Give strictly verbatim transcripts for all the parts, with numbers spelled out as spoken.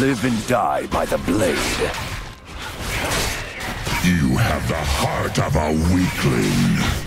Live and die by the blade. You have the heart of a weakling.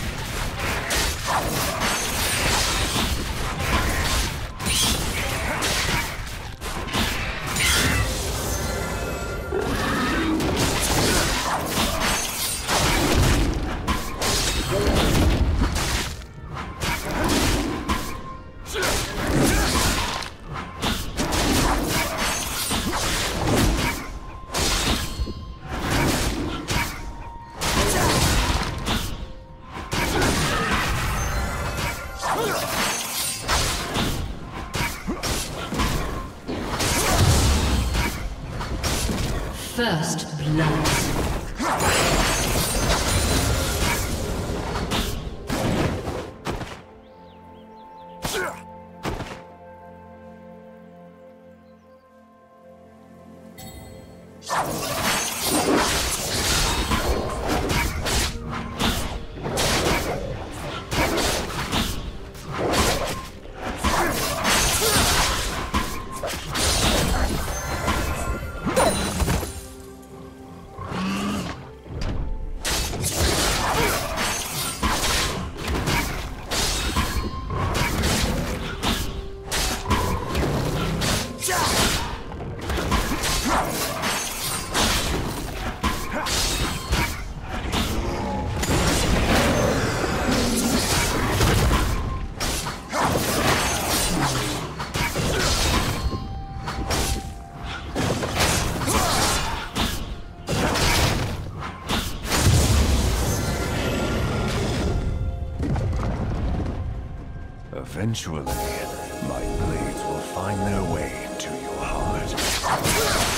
First blood. Eventually, my blades will find their way into your heart.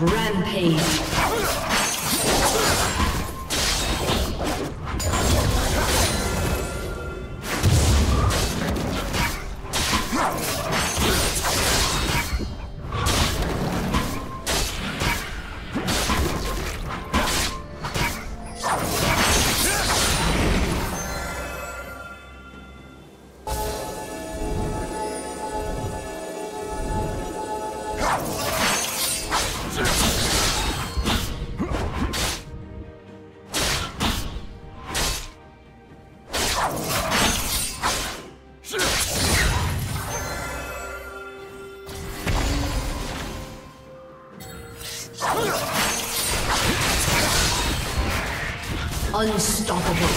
Rampage. Huh? Unstoppable.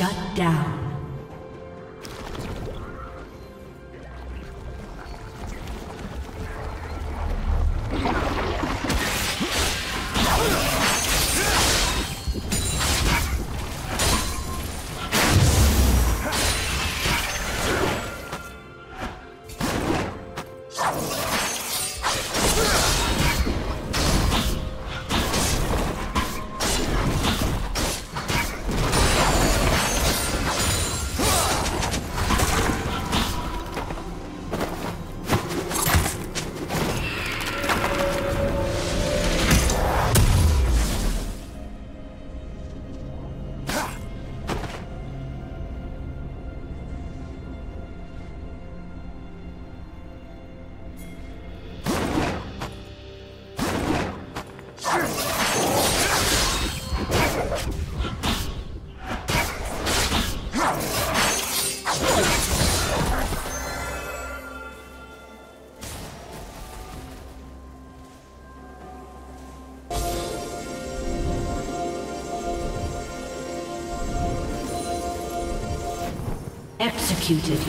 Shut down. Executed.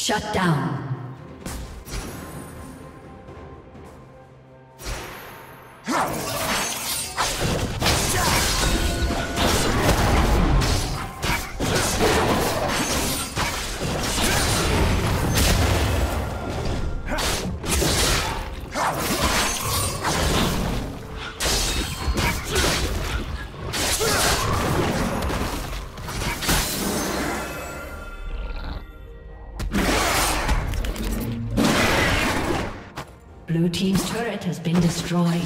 Shut down. Blue team's turret has been destroyed.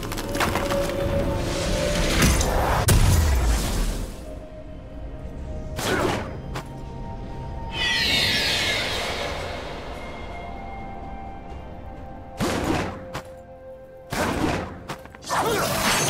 Blue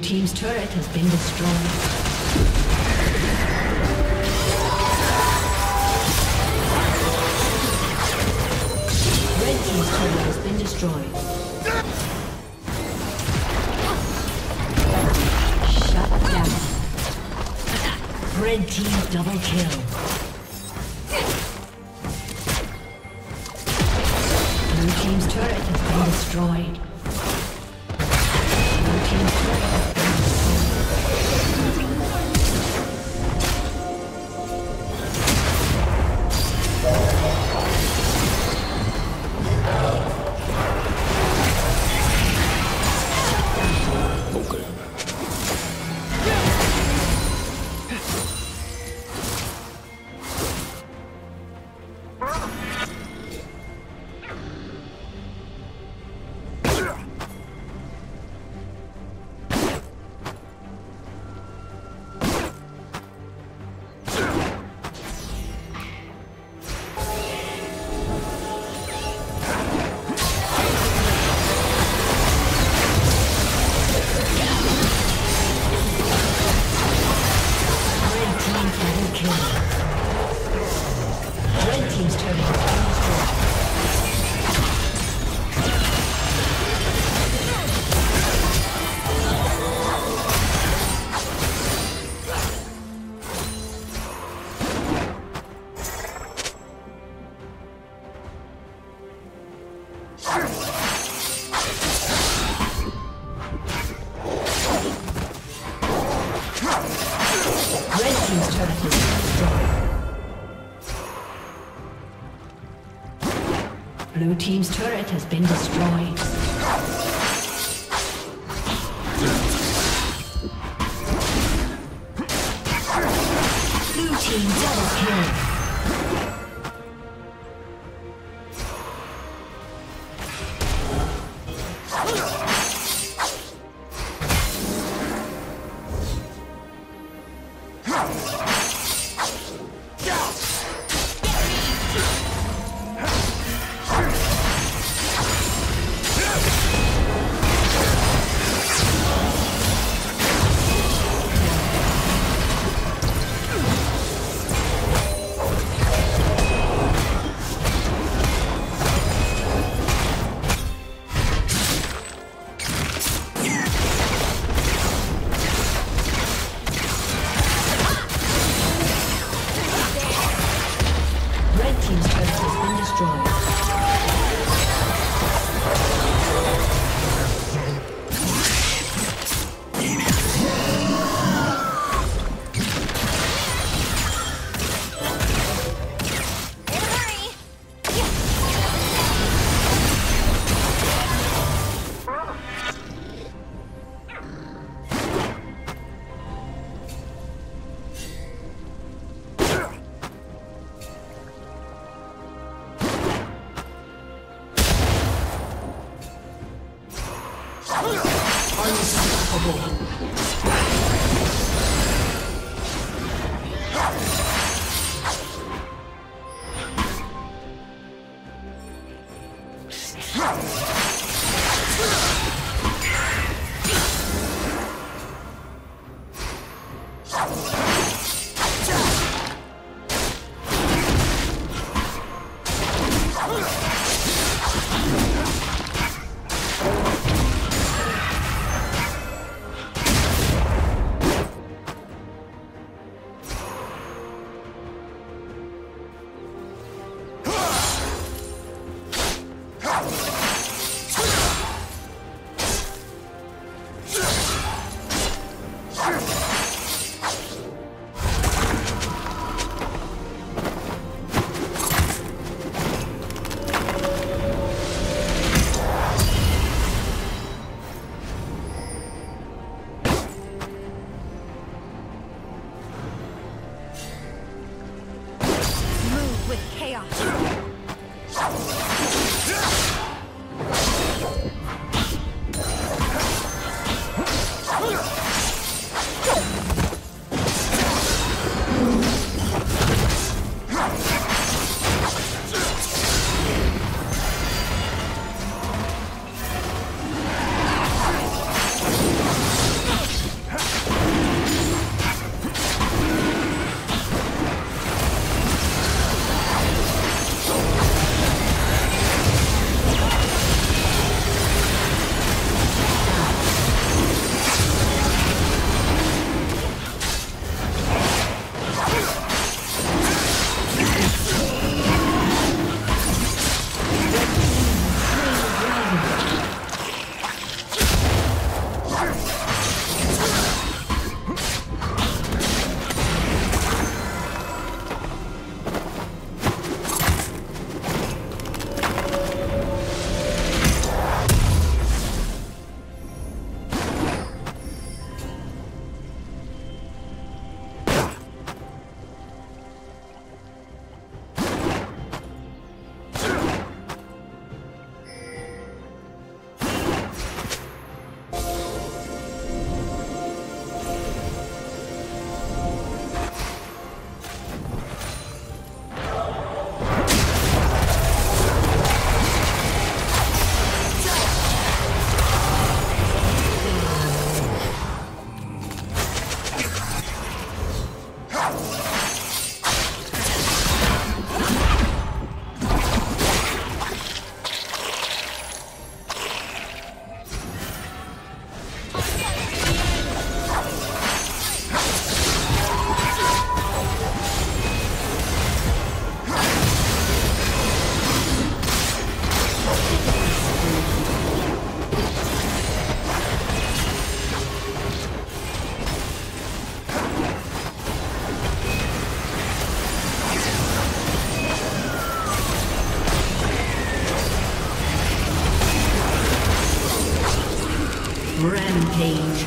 team's turret has been destroyed. Red team's turret has been destroyed. Shut down. Red team double kill. Blue team's turret has been destroyed. Blue team's turret has been Blue team's turret has been destroyed. Blue team double kill. Rampage.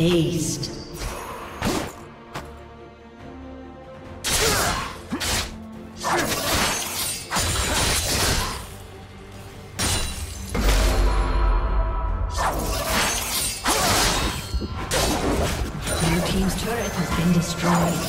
Aced. Your team's turret has been destroyed.